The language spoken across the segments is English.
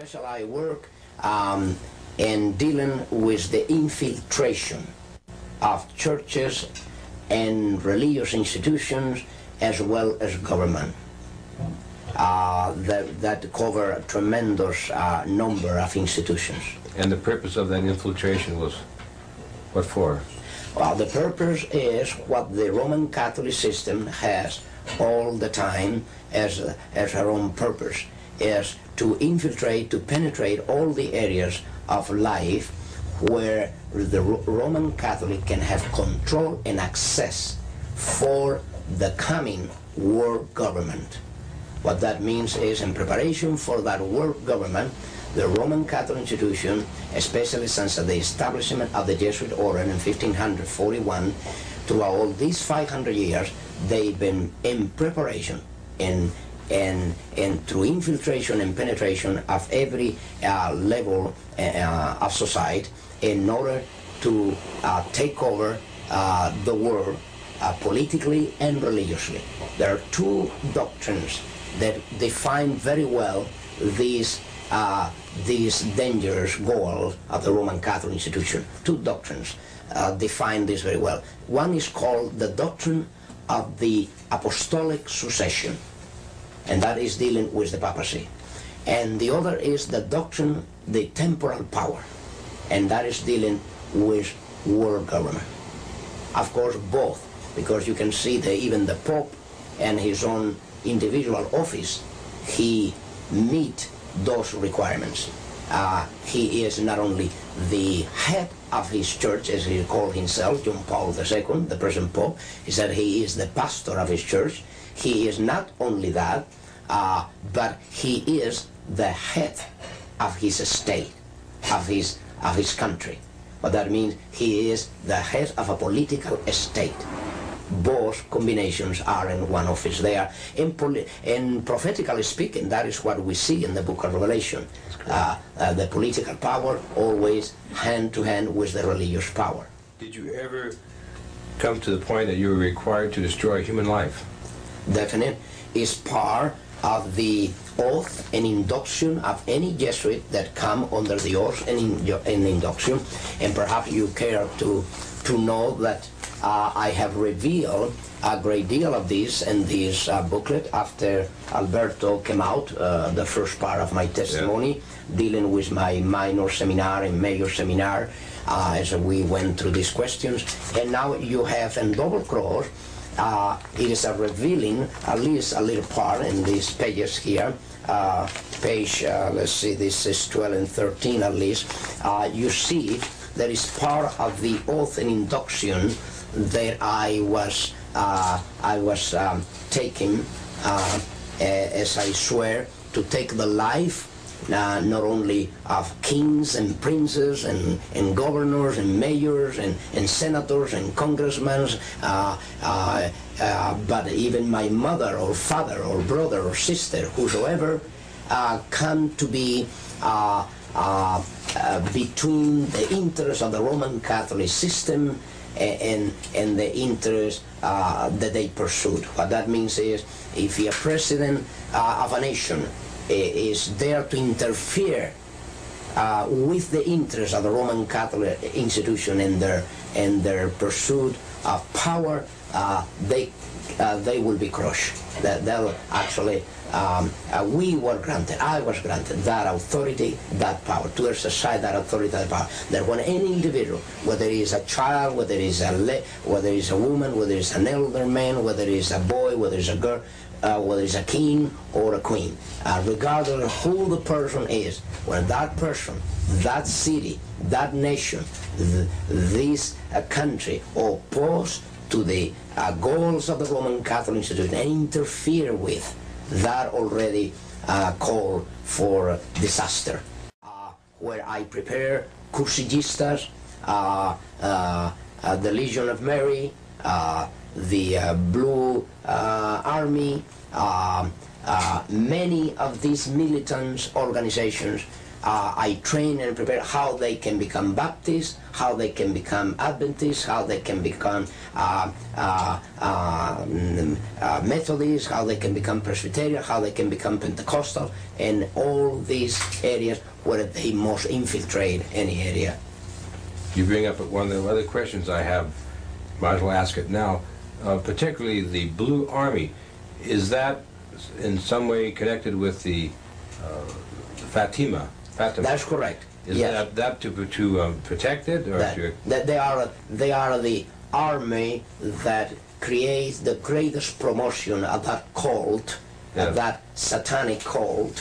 specialized work in dealing with the infiltration of churches and religious institutions as well as government. That cover a tremendous number of institutions. And the purpose of that infiltration was what for? Well, the purpose is what the Roman Catholic system has all the time as her own purpose, is to infiltrate, to penetrate all the areas of life where the Roman Catholic can have control and access for the coming world government. What that means is, in preparation for that world government, the Roman Catholic institution, especially since the establishment of the Jesuit Order in 1541, throughout all these 500 years, they've been in preparation and through infiltration and penetration of every level of society in order to take over the world politically and religiously. There are two doctrines that define very well these dangerous goals of the Roman Catholic institution. Two doctrines define this very well. One is called the doctrine of the apostolic succession, and that is dealing with the papacy. And the other is the doctrine, the temporal power, and that is dealing with world government. Of course, both, because you can see that even the Pope and his own individual office, he meet those requirements. He is not only the head of his church, as he called himself, John Paul II, the present Pope, he said he is the pastor of his church. He is not only that, but he is the head of his state, of his country. But that means he is the head of a political state. Both combinations are in one office. They are, in prophetically speaking, that is what we see in the book of Revelation. The political power always hand-to-hand with the religious power. Did you ever come to the point that you were required to destroy human life? Definitely. It's part of the oath and induction of any Jesuit that come under the oath and induction. And perhaps you care to know that I have revealed a great deal of this in this booklet after Alberto came out, the first part of my testimony, dealing with my minor seminar and major seminar as we went through these questions. And now you have in double cross, it is a revealing, at least a little part in these pages here, page, let's see, this is 12 and 13 at least, you see that is part of the oath and induction that I was taking as I swear to take the life not only of kings and princes and governors and mayors and senators and congressmen, but even my mother or father or brother or sister, whosoever come to be between the interests of the Roman Catholic system and the interests that they pursued. What that means is, if the president of a nation is there to interfere with the interests of the Roman Catholic institution in their pursuit of power, they will be crushed. They'll actually, we were granted, I was granted that authority, that power, to exercise that authority, that power. That when any individual, whether it is a child, whether it is a woman, whether it is an elder man, whether it is a boy, whether it is a girl, whether it's a king or a queen, regardless of who the person is, when that person, that city, that nation, this country opposed to the goals of the Roman Catholic institution and interfere with, that already call for disaster. Where I prepare cursillistas, the Legion of Mary, the Blue Army, many of these militant organizations I train and prepare how they can become Baptists, how they can become Adventists, how they can become Methodists, how they can become Presbyterian, how they can become Pentecostal, and all these areas where they most infiltrate any area. You bring up one of the other questions I have, might as well ask it now, particularly the Blue Army. Is that in some way connected with the Fatima? That's correct. Is yes. that to protect it, or that they are the army that creates the greatest promotion of that cult, yeah. of that satanic cult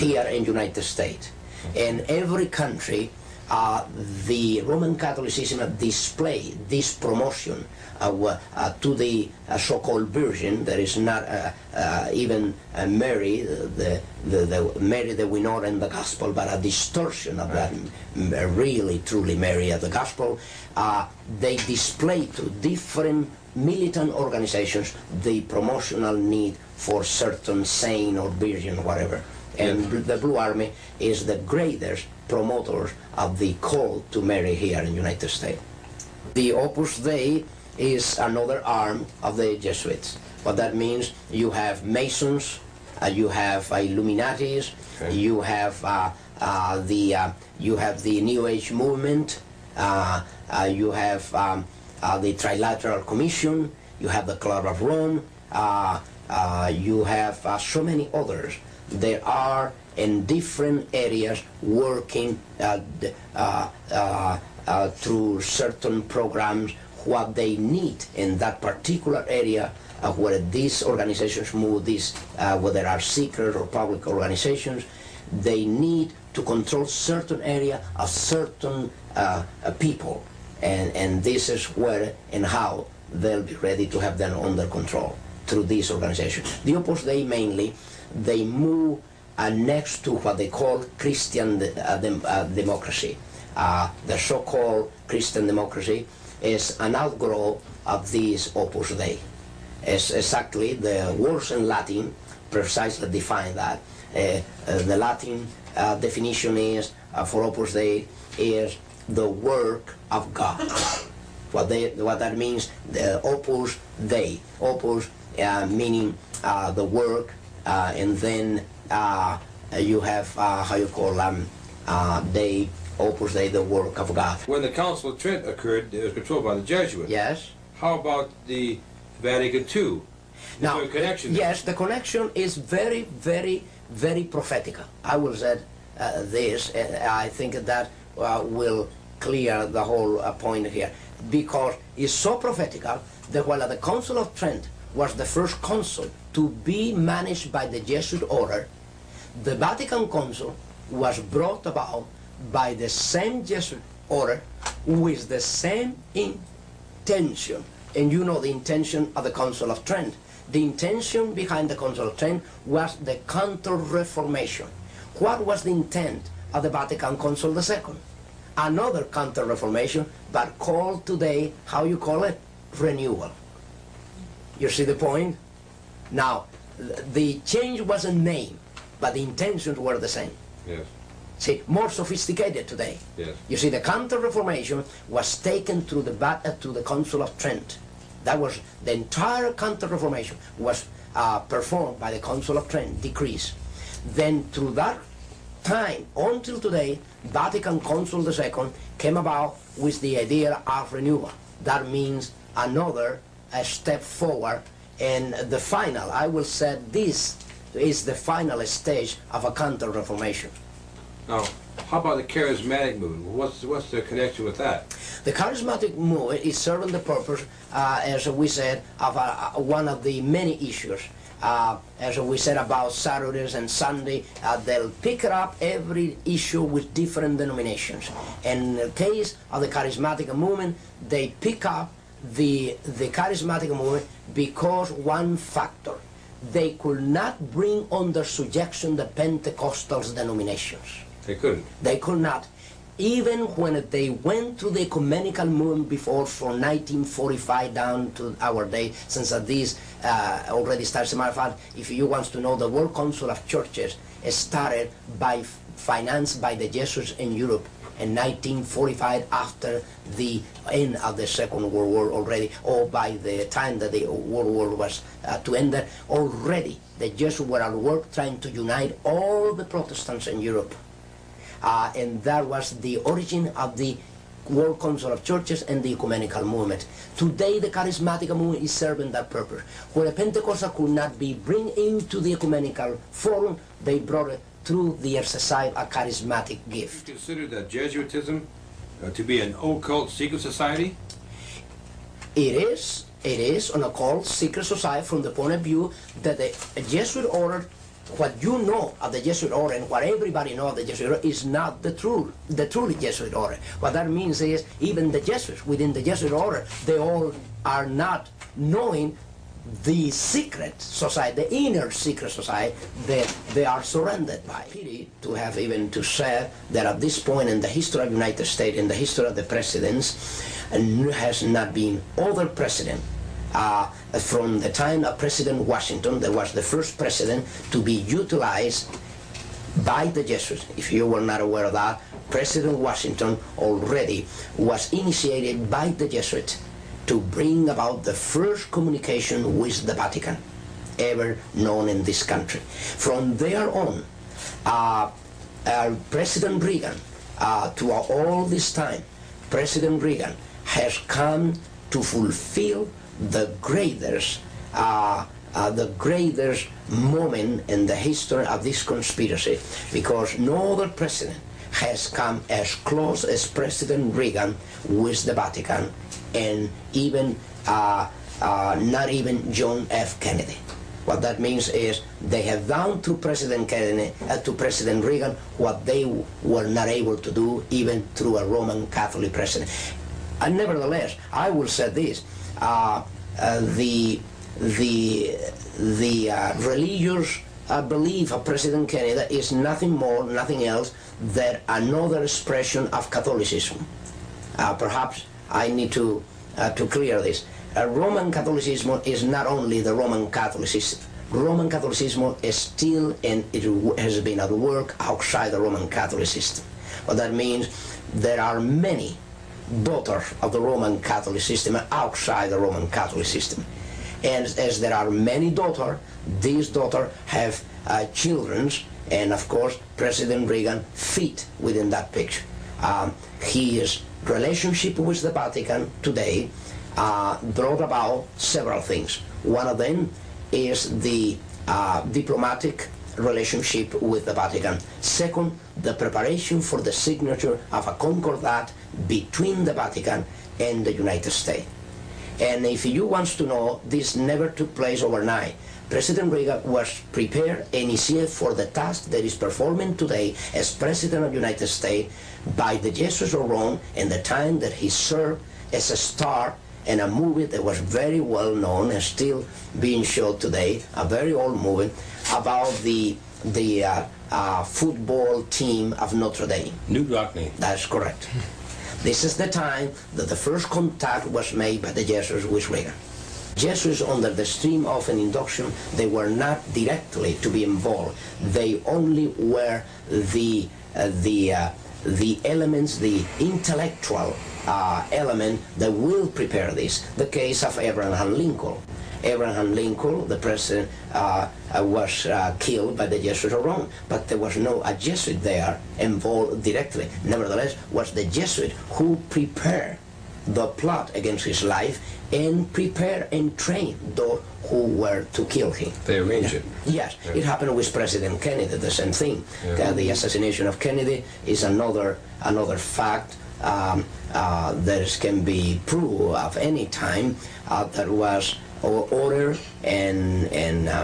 here in United States. Okay. In every country, the Roman Catholicism display this promotion to the so-called Virgin, that is not even Mary, the Mary that we know in the Gospel, but a distortion of that really, truly Mary of the Gospel. They display to different militant organizations the promotional need for certain saint or virgin, whatever. And the Blue Army is the greatest promoters of the call to Mary here in the United States. The Opus Dei is another arm of the Jesuits. What that means, you have Masons, you have Illuminatis, okay. You have the New Age movement, you have the Trilateral Commission, you have the Club of Rome, you have so many others. There are in different areas working through certain programs what they need in that particular area where these organizations move, these, whether they are secret or public organizations, they need to control certain area of certain people, and this is where and how they'll be ready to have them under control through these organizations. The Opus Dei mainly, they move next to what they call Christian democracy. The so-called Christian democracy is an outgrowth of this Opus Dei. It's exactly the words in Latin precisely define that. The Latin definition is for Opus Dei is the work of God. What that means, the Opus Dei. Opus meaning the work, and then you have how you call Dei, Opus Dei, the work of God. When the Council of Trent occurred, it was controlled by the Jesuits. Yes. How about the Vatican II? Now, is there a connection there? Yes, the connection is very, very, very prophetic. I will say this, and I think that will clear the whole point here, because it's so prophetic that while the Council of Trent was the first council to be managed by the Jesuit Order, the Vatican Council was brought about by the same Jesuit Order with the same intention. And you know the intention of the Council of Trent. The intention behind the Council of Trent was the Counter-Reformation. What was the intent of the Vatican Council II? Another Counter-Reformation, but called today, how you call it? Renewal. You see the point? Now, the change was in name, but the intentions were the same. Yes. See, more sophisticated today. Yes. You see, the Counter-Reformation was taken through the Council of Trent. That was the entire Counter-Reformation was performed by the Council of Trent decrees. Then, through that time until today, Vatican Council II came about with the idea of renewal. That means another step forward. And the final, I will say this is the final stage of a Counter-Reformation. Now, how about the charismatic movement? What's the connection with that? The charismatic movement is serving the purpose, as we said, of one of the many issues. As we said about Saturdays and Sunday, they'll pick up every issue with different denominations. In the case of the charismatic movement, they pick up the charismatic movement because one factor, they could not bring under subjection the Pentecostal denominations. They couldn't. They could not. Even when they went through the ecumenical movement before, from 1945 down to our day, since this already starts. As a matter of fact, if you want to know, the World Council of Churches started by financed by the Jesuits in Europe in 1945, after the end of the Second World War already, or by the time that the World War was to end, already the Jesuits were at work trying to unite all the Protestants in Europe. And that was the origin of the World Council of Churches and the ecumenical movement. Today the charismatic movement is serving that purpose. Where a Pentecostal could not be bring into the ecumenical forum, they brought it through the exercise of charismatic gift. Do you consider that Jesuitism to be an occult secret society? It is an occult secret society from the point of view that the Jesuit order, what you know of the Jesuit order and what everybody knows of the Jesuit order is not the truly Jesuit order. What that means is even the Jesuits within the Jesuit order, they all are not knowing the secret society, the inner secret society that they are surrounded by. Pity to have even to say that at this point in the history of the United States, in the history of the presidents, has not been other president from the time of President Washington, that was the first president to be utilized by the Jesuits. If you were not aware of that, President Washington already was initiated by the Jesuits to bring about the first communication with the Vatican ever known in this country. From there on, President Reagan, to all this time, President Reagan has come to fulfill the greatest moment in the history of this conspiracy, because no other president has come as close as President Reagan with the Vatican, and even not even John F. Kennedy. What that means is they have done to President Kennedy, to President Reagan, what they were not able to do even through a Roman Catholic president. And nevertheless, I will say this. The religious belief of President Kennedy is nothing more, nothing else than another expression of Catholicism. Perhaps I need to clear this. Roman Catholicism is not only the Roman Catholicism. Roman Catholicism is still, and it has been at work outside the Roman Catholic system. What that means, there are many daughter of the Roman Catholic system outside the Roman Catholic system, and as there are many daughters, these daughters have children, and of course President Reagan fit within that picture. His relationship with the Vatican today brought about several things. One of them is the diplomatic relationship with the Vatican. Second, the preparation for the signature of a concordat between the Vatican and the United States. And if you want to know, this never took place overnight. President Reagan was prepared and initiated for the task that is performing today as President of the United States by the Jesuits of Rome in the time that he served as a star in a movie that was very well known and still being shown today, a very old movie, about the football team of Notre Dame. Knute Rockne. That's correct. This is the time that the first contact was made by the Jesuits with Reagan. Jesuits, under the stream of an induction, they were not directly to be involved. They only were the elements, the intellectual element that will prepare this. The case of Abraham Lincoln. Abraham Lincoln, the president, was killed by the Jesuits of Rome, but there was no a Jesuit there involved directly. Nevertheless, was the Jesuit who prepared the plot against his life and prepared and trained those who were to kill him. They arranged it. Yes, yeah. It happened with President Kennedy, the same thing. Yeah. The assassination of Kennedy is another fact. There can be proof of any time that was ordered and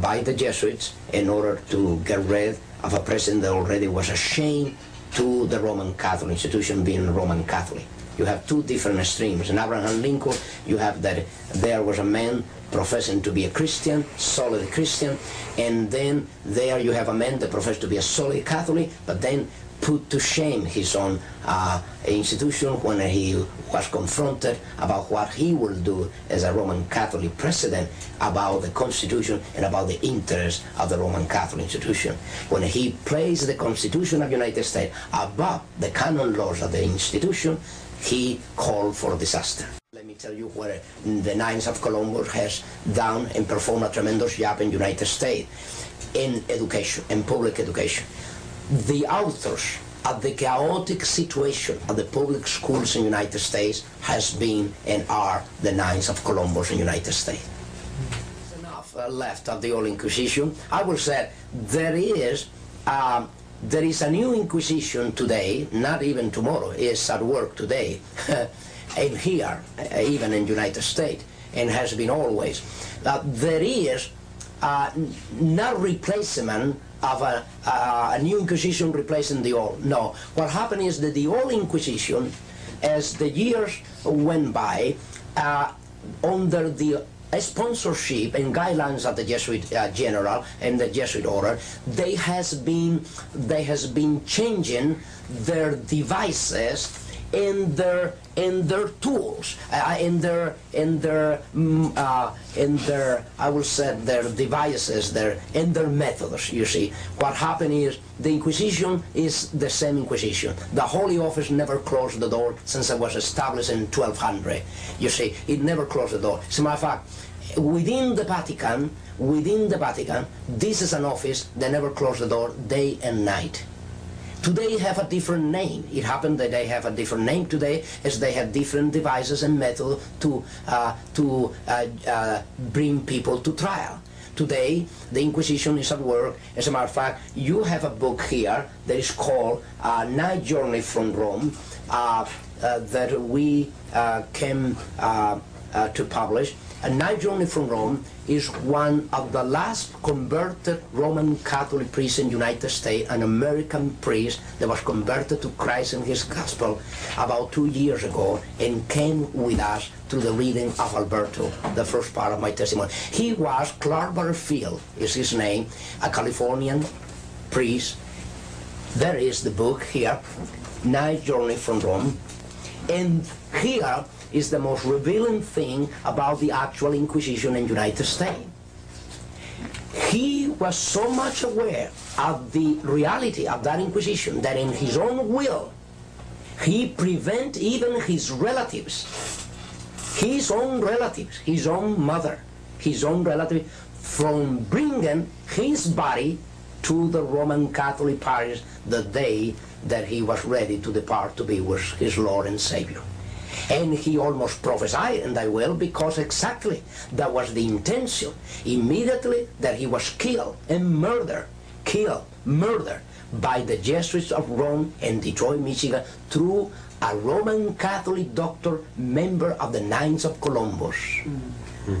by the Jesuits in order to get rid of a president that already was ashamed to the Roman Catholic institution, being Roman Catholic. You have two different streams. In Abraham Lincoln, you have that there was a man professing to be a Christian, solid Christian, and then there you have a man that professed to be a solid Catholic, but then put to shame his own institution when he was confronted about what he will do as a Roman Catholic president about the Constitution and about the interests of the Roman Catholic institution. When he placed the Constitution of the United States above the canon laws of the institution, he called for disaster. Let me tell you where the Knights of Columbus has done and performed a tremendous job in the United States in education, in public education. The authors of the chaotic situation of the public schools in the United States has been and are the Knights of Columbus in the United States. There's enough left of the old Inquisition. I will say there is a new Inquisition today, not even tomorrow, it's at work today, and here, even in the United States, and has been always. There is not replacement of a new Inquisition replacing the old. No, what happened is that the old Inquisition, as the years went by, under the sponsorship and guidelines of the Jesuit General and the Jesuit Order, they has been changing their devices and their tools, I will say their devices, their methods. You see, what happened is the Inquisition is the same Inquisition. The Holy Office never closed the door since it was established in 1200. You see, it never closed the door. As a matter of fact, within the Vatican, this is an office that never closed the door day and night. Today have a different name. It happened that they have a different name today, as they have different devices and methods to bring people to trial. Today, the Inquisition is at work. As a matter of fact, you have a book here that is called Night Journey from Rome, that we came to publish. A Night Journey from Rome is one of the last converted Roman Catholic priests in the United States, an American priest that was converted to Christ and his gospel about 2 years ago and came with us through the reading of Alberto, the first part of my testimony. He was Clark Butterfield, is his name, a Californian priest. There is the book here, Night Journey from Rome, and here is the most revealing thing about the actual Inquisition in the United States. He was so much aware of the reality of that Inquisition that in his own will, he prevent even his own relatives, his own mother, his own relative, from bringing his body to the Roman Catholic parish the day that he was ready to depart to be with his Lord and Savior. And he almost prophesied, and I will, because exactly that was the intention. Immediately that he was killed and murdered, by the Jesuits of Rome and Detroit, Michigan, through a Roman Catholic doctor, member of the Knights of Columbus. Mm-hmm.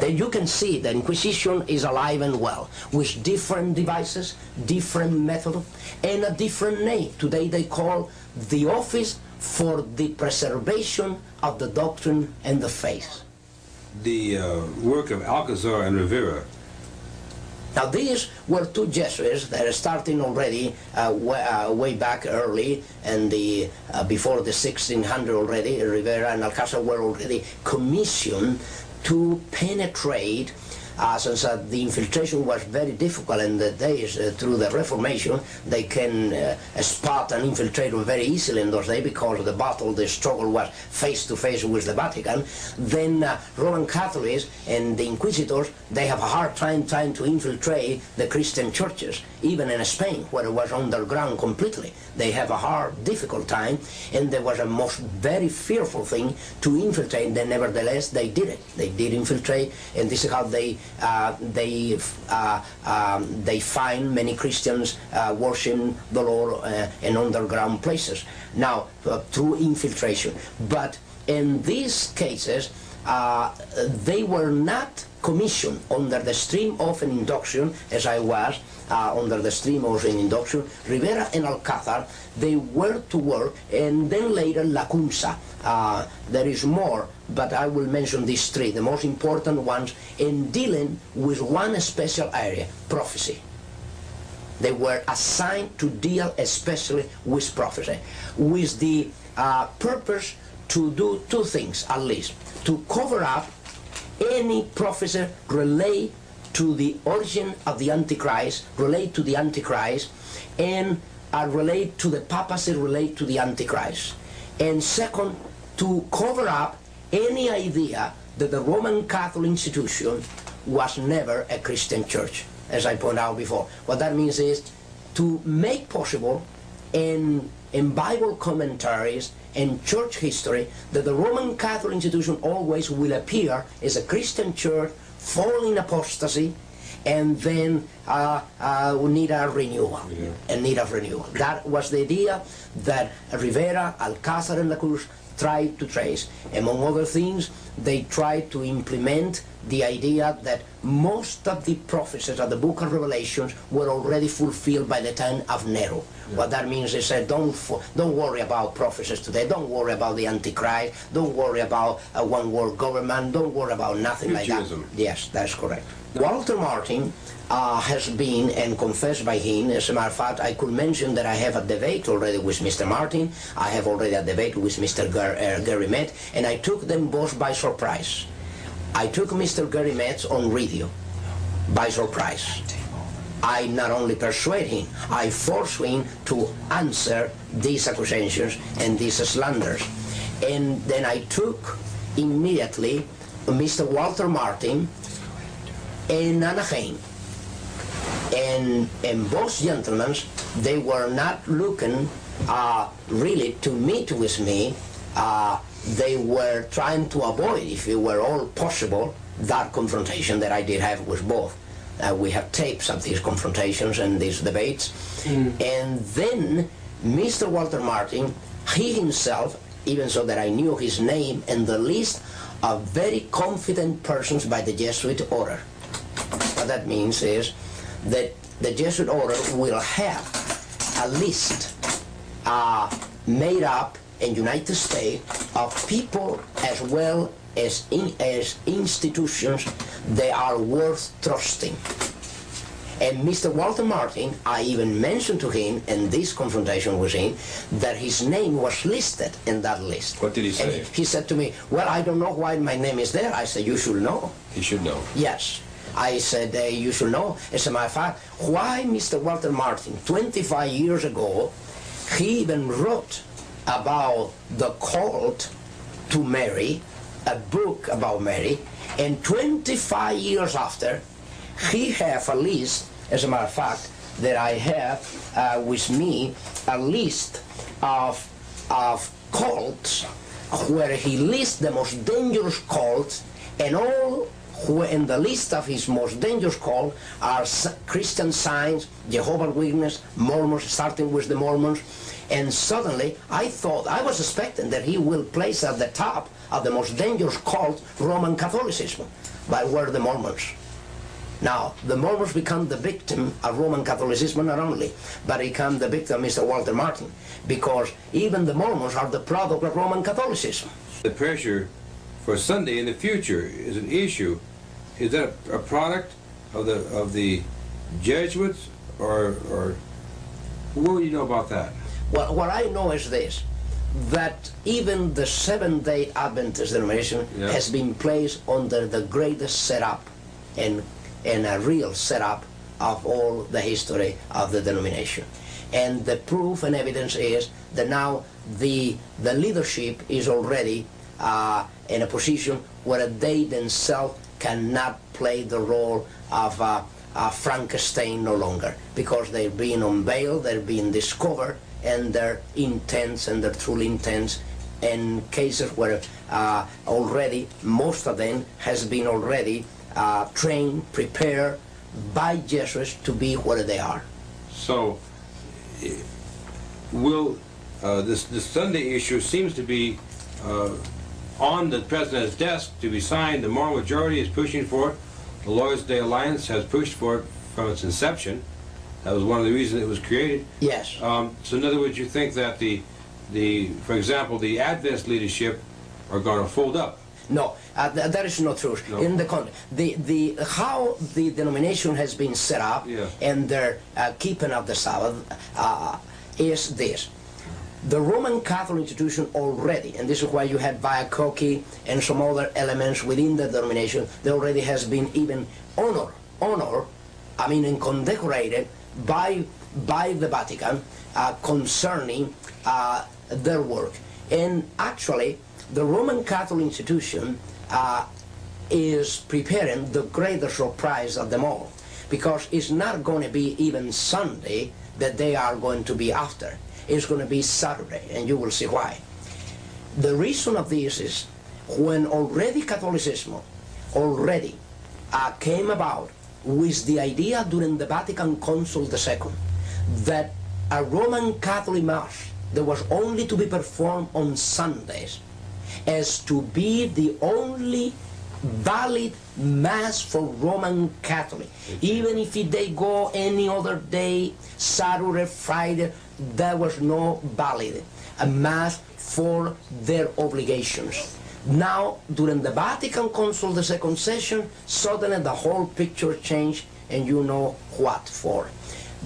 Then you can see the Inquisition is alive and well, with different devices, different methods, and a different name. Today they call the Office for the Preservation of the Doctrine and the Faith. The work of Alcázar and Rivera. Now these were two Jesuits that are starting already way back early, and before the 1600 already, Rivera and Alcázar were already commissioned to penetrate, since the infiltration was very difficult in the days through the Reformation. They can spot an infiltrator very easily in those days because the battle, the struggle was face to face with the Vatican. Then Roman Catholics and the Inquisitors, they have a hard time trying to infiltrate the Christian churches, even in Spain, where it was underground completely. They have a hard, difficult time, and there was a most very fearful thing to infiltrate, and nevertheless they did it. They did infiltrate, and this is how they find many Christians worshiping the Lord in underground places. Now, through infiltration. But in these cases, they were not commissioned under the stream of an induction, as I was, under the stream or in induction, Rivera and Alcázar, they were to work, and then later Lacunza. There is more, but I will mention these three, the most important ones, in dealing with one special area, prophecy. They were assigned to deal especially with prophecy, with the purpose to do two things at least: to cover up any prophecy related to the origin of the Antichrist, relate to the Antichrist, and relate to the papacy, relate to the Antichrist. And second, to cover up any idea that the Roman Catholic institution was never a Christian church, as I pointed out before. What that means is to make possible in Bible commentaries and church history that the Roman Catholic institution always will appear as a Christian church, fall in apostasy, and then we need a renewal, and need a renewal. That was the idea that Rivera, Alcázar, and Lacunza tried to trace. Among other things, they tried to implement the idea that most of the prophecies of the Book of Revelations were already fulfilled by the time of Nero. Yeah. What that means is that don't worry about prophecies today, don't worry about the Antichrist, don't worry about a one-world government, don't worry about nothing Futurism. Like that. Yes, that's correct. No. Walter Martin has been, and confessed by him, as a matter of fact, I could mention that I have a debate already with Mr. Martin, I have already a debate with Mr. Gary Metz, and I took them both by surprise. I took Mr. Gary Metz on radio by surprise. I not only persuade him, I force him to answer these accusations and these slanders. And then I took immediately Mr. Walter Martin and Anna Hain. And both gentlemen, they were not looking really to meet with me. They were trying to avoid, if it were all possible, that confrontation that I did have with both. We have tapes of these confrontations and these debates. Mm. And then Mr. Walter Martin, he himself, even so that I knew his name and the list of very confident persons by the Jesuit Order. What that means is that the Jesuit Order will have a list made up in United States of people as well as institutions they are worth trusting. And Mr. Walter Martin, I even mentioned to him in this confrontation with him that his name was listed in that list. What did he say? And he said to me, well, I don't know why my name is there. I said, you should know. He should know. Yes. I said, you should know. As a matter of fact, why Mr. Walter Martin, 25 years ago, he even wrote about the cult to Mary, a book about Mary, and 25 years after, he have a list, as a matter of fact, that I have with me, a list of cults where he lists the most dangerous cults, and all who in the list of his most dangerous cult are Christian Signs, Jehovah's Witness, Mormons, starting with the Mormons. And suddenly, I thought, I was expecting that he will place at the top of the most dangerous cult, Roman Catholicism, but were the Mormons. Now, the Mormons become the victim of Roman Catholicism not only, but become the victim of Mr. Walter Martin, because even the Mormons are the product of Roman Catholicism. The pressure for Sunday in the future is an issue. Is that a product of the Jesuits, or what do you know about that? Well, what I know is this, that even the Seventh-day Adventist denomination has been placed under the greatest setup and a real setup of all the history of the denomination. And the proof and evidence is that now the leadership is already in a position where they themselves cannot play the role of Frankenstein no longer, because they're being unveiled, they're being discovered, and their intents and their true intents, and cases where already most of them has been already trained, prepared by Jesuits to be where they are. So, will this Sunday issue seems to be on the president's desk to be signed. The moral majority is pushing for it. The Lord's Day Alliance has pushed for it from its inception. That was one of the reasons it was created. Yes. So in other words, you think that the for example, the Adventist leadership are going to fold up? No, that is not true. No. In the how the denomination has been set up, yeah, and their keeping of the Sabbath is this. The Roman Catholic institution already, and this is why you had Viacocchi and some other elements within the denomination, there already has been even honor, I mean, and condecorated by the Vatican concerning their work. And actually, the Roman Catholic institution is preparing the greatest surprise of them all, because it's not going to be even Sunday that they are going to be after. It's going to be Saturday, and you will see why. The reason of this is when already Catholicism already came about with the idea during the Vatican Council II that a Roman Catholic Mass that was only to be performed on Sundays as to be the only valid Mass for Roman Catholic, even if they go any other day, Saturday, Friday, there was no valid Mass for their obligations. Now, during the Vatican Council, the second session, suddenly the whole picture changed, and you know what for.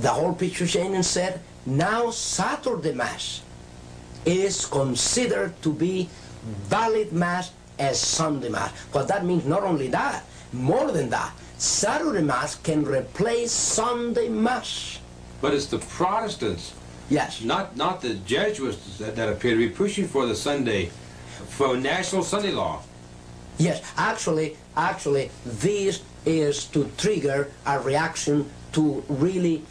The whole picture changed and said, now Saturday Mass is considered to be valid Mass as Sunday Mass. But that means not only that, more than that, Saturday Mass can replace Sunday Mass. But it's the Protestants, yes, not the Jesuits that appear to be pushing for the Sunday, for national Sunday law. Yes, actually, this is to trigger a reaction to really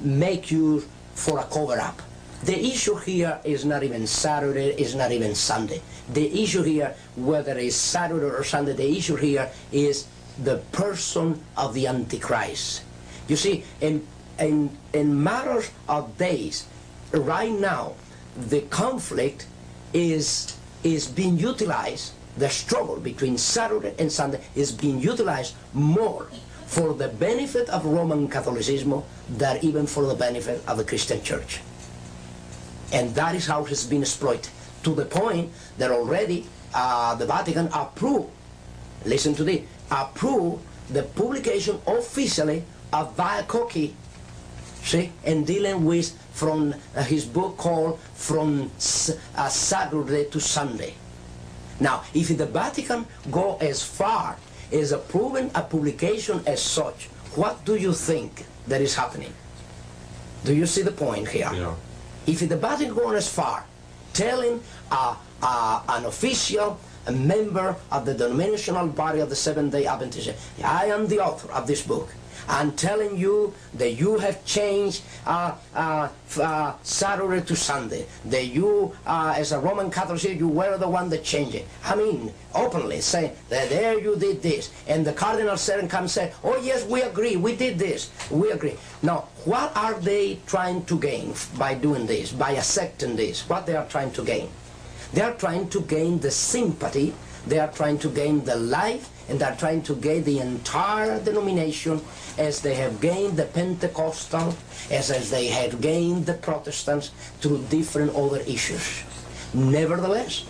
make use for a cover-up. The issue here is not even Saturday, is not even Sunday. The issue here, whether it's Saturday or Sunday, the issue here is the person of the Antichrist. You see, in matters of days, right now, the conflict is being utilized, the struggle between Saturday and Sunday is being utilized more for the benefit of Roman Catholicism than even for the benefit of the Christian Church. And that is how it's been exploited, to the point that already the Vatican approved, listen to this, approved the publication officially of Viacocchi, see, and dealing with from his book called From Saturday to Sunday. Now, if the Vatican go as far as approving a publication as such, what do you think that is happening? Do you see the point here? Yeah. If the Vatican go as far, telling an official, a member of the denominational body of the Seventh-day Adventists, I am the author of this book. I'm telling you that you have changed Saturday to Sunday, that you, as a Roman Catholic, you were the one that changed it. I mean, openly saying that there you did this. And the Cardinal said, come say, oh yes, we agree, we did this, we agree. Now, what are they trying to gain by doing this, by accepting this? What they are trying to gain? They are trying to gain the sympathy, they are trying to gain the life, and they are trying to gain the entire denomination as they have gained the Pentecostal, as they have gained the Protestants through different other issues. Nevertheless,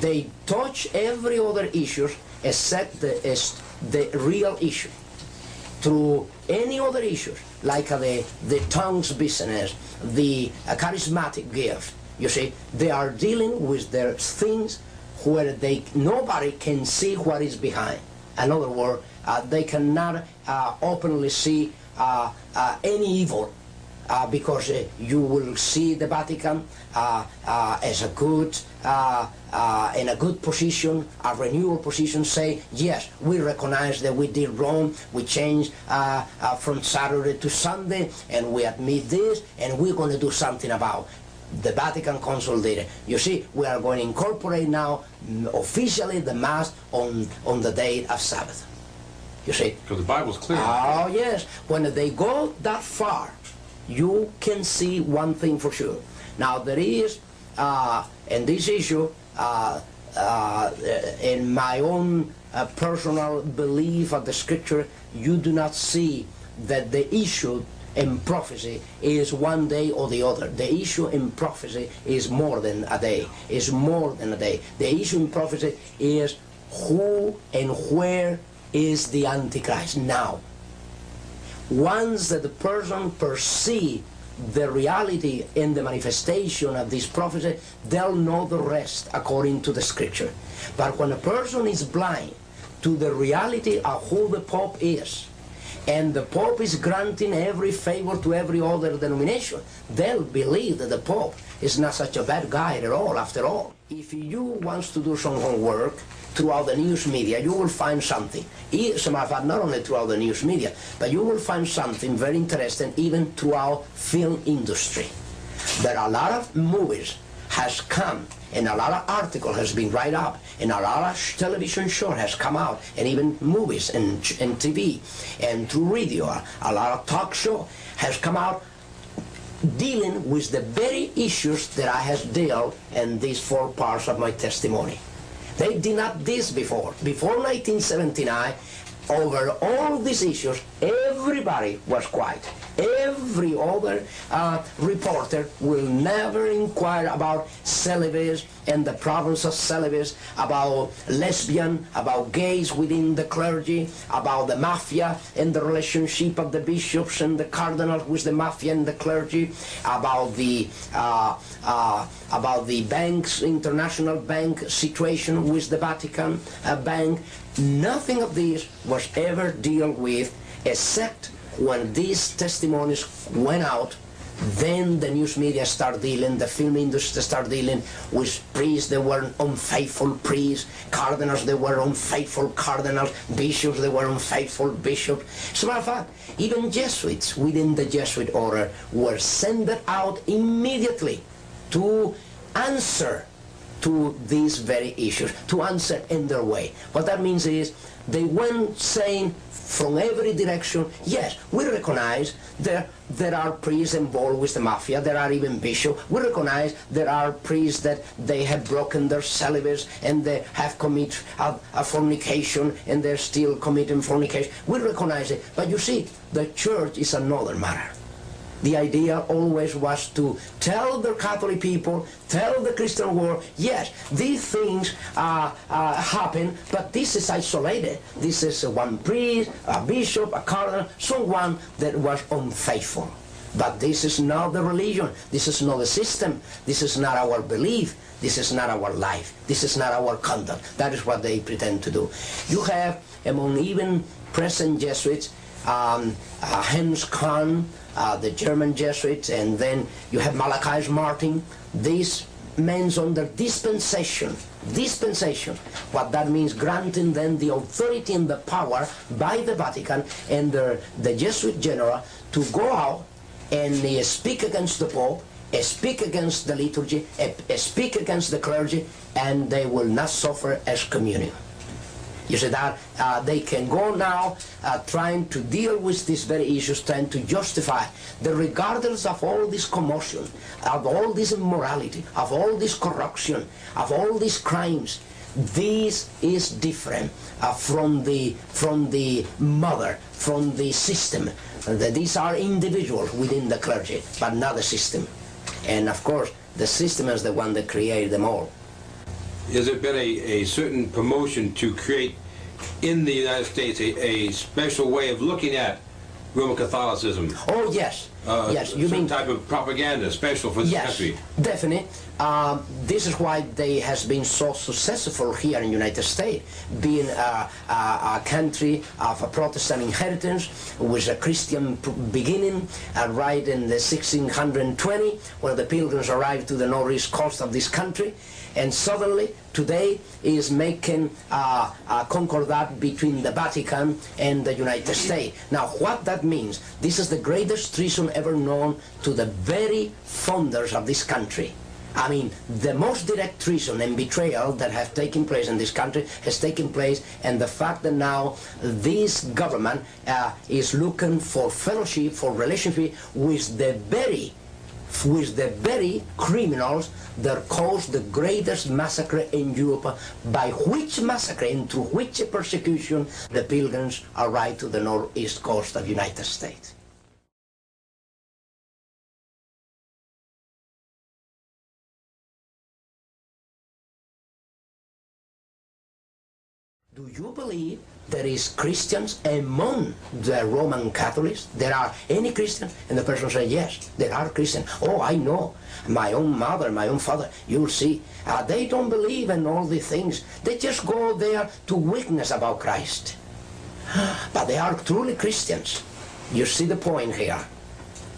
they touch every other issue except the real issue. Through any other issues, like the tongues business, the charismatic gift, you see, they are dealing with their things where nobody can see what is behind. In other words, they cannot openly see any evil, because you will see the Vatican as a good, in a good position, a renewal position, say, yes, we recognize that we did wrong, we changed from Saturday to Sunday, and we admit this, and we're going to do something about it. The Vatican Council did it. You see, we are going to incorporate now officially the Mass on the day of Sabbath. You see? Because the Bible's clear. Oh, yes. When they go that far, you can see one thing for sure. Now, there is, in this issue, in my own personal belief of the Scripture, you do not see that the issue and prophecy is one day or the other. The issue in prophecy is more than a day, is more than a day. The issue in prophecy is who and where is the Antichrist now. Once that the person perceives the reality and the manifestation of this prophecy, they'll know the rest according to the scripture. But when a person is blind to the reality of who the Pope is, and the Pope is granting every favor to every other denomination, they'll believe that the Pope is not such a bad guy at all, after all. If you want to do some homework throughout the news media, you will find something. Not only throughout the news media, but you will find something very interesting even throughout film industry. There are a lot of movies has come, and a lot of articles has been written up, and a lot of television show has come out, and even movies and TV, and through radio, a lot of talk show has come out dealing with the very issues that I have dealt in these four parts of my testimony. They did not this before. Before 1979, over all these issues, everybody was quiet. Every other reporter will never inquire about celibacy and the problems of celibacy, about lesbian, about gays within the clergy, about the mafia and the relationship of the bishops and the cardinals with the mafia and the clergy, about the banks, international bank situation with the Vatican bank. Nothing of this was ever dealt with, except when these testimonies went out. Then the news media started dealing, the film industry started dealing with priests that were unfaithful priests, cardinals that were unfaithful cardinals, bishops that were unfaithful bishops. As a matter of fact, even Jesuits within the Jesuit order were sent out immediately to answer to these very issues, to answer in their way. What that means is they went saying from every direction, yes, we recognize there are priests involved with the mafia, there are even bishops, we recognize there are priests that they have broken their celibacy and they have committed a fornication and they're still committing fornication, we recognize it. But you see, the church is another matter. The idea always was to tell the Catholic people, tell the Christian world, yes, these things happen, but this is isolated. This is one priest, a bishop, a cardinal, someone that was unfaithful. But this is not the religion. This is not the system. This is not our belief. This is not our life. This is not our conduct. That is what they pretend to do. You have, among even present Jesuits, Hans Küng, the German Jesuits, and then you have Malachi Martin. These men under dispensation, what that means, granting them the authority and the power by the Vatican and the Jesuit general to go out and speak against the Pope, speak against the liturgy, speak against the clergy, and they will not suffer excommunion. You see that they can go now trying to deal with these very issues, trying to justify that regardless of all this commotion, of all this immorality, of all this corruption, of all these crimes, this is different from the mother, from the system. These are individuals within the clergy, but not the system. And of course, the system is the one that created them all. Has there been a certain promotion to create in the United States a special way of looking at Roman Catholicism? Oh, yes. Yes. You mean type of propaganda special for this country? Yes, definitely. This is why they has been so successful here in the United States, being a country of a Protestant inheritance with a Christian beginning, right in the 1620, where the Pilgrims arrived to the northeast coast of this country, and suddenly today is making a concordat between the Vatican and the United States. Now, what that means, this is the greatest treason ever known to the very founders of this country. I mean, the most direct treason and betrayal that has taken place in this country has taken place, and the fact that now this government is looking for fellowship, for relationship with the very criminals that caused the greatest massacre in Europe, by which massacre and through which persecution the Pilgrims arrived to the northeast coast of the United States. Do you believe there is Christians among the Roman Catholics? There are any Christians? And the person says, yes, there are Christians. Oh, I know. My own mother, my own father, you'll see. They don't believe in all these things. They just go there to witness about Christ. But they are truly Christians. You see the point here.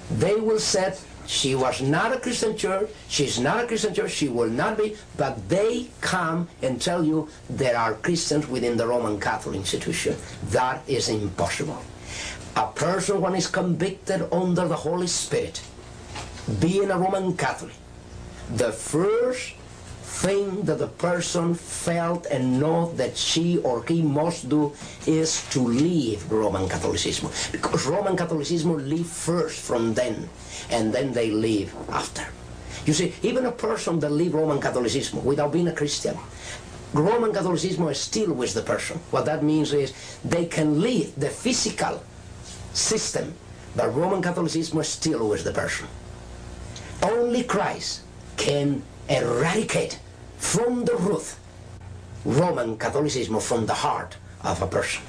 They will say, she was not a Christian church, she's not a Christian church, she will not be, but they come and tell you there are Christians within the Roman Catholic institution. That is impossible. A person, when is convicted under the Holy Spirit, being a Roman Catholic, the first thing that the person felt and know that she or he must do is to leave Roman Catholicism, because Roman Catholicism live first from then, and then they live after. You see, even a person that leave Roman Catholicism without being a Christian, Roman Catholicism is still with the person. What that means is they can leave the physical system, but Roman Catholicism is still with the person. Only Christ can eradicate from the root Roman Catholicism from the heart of a person.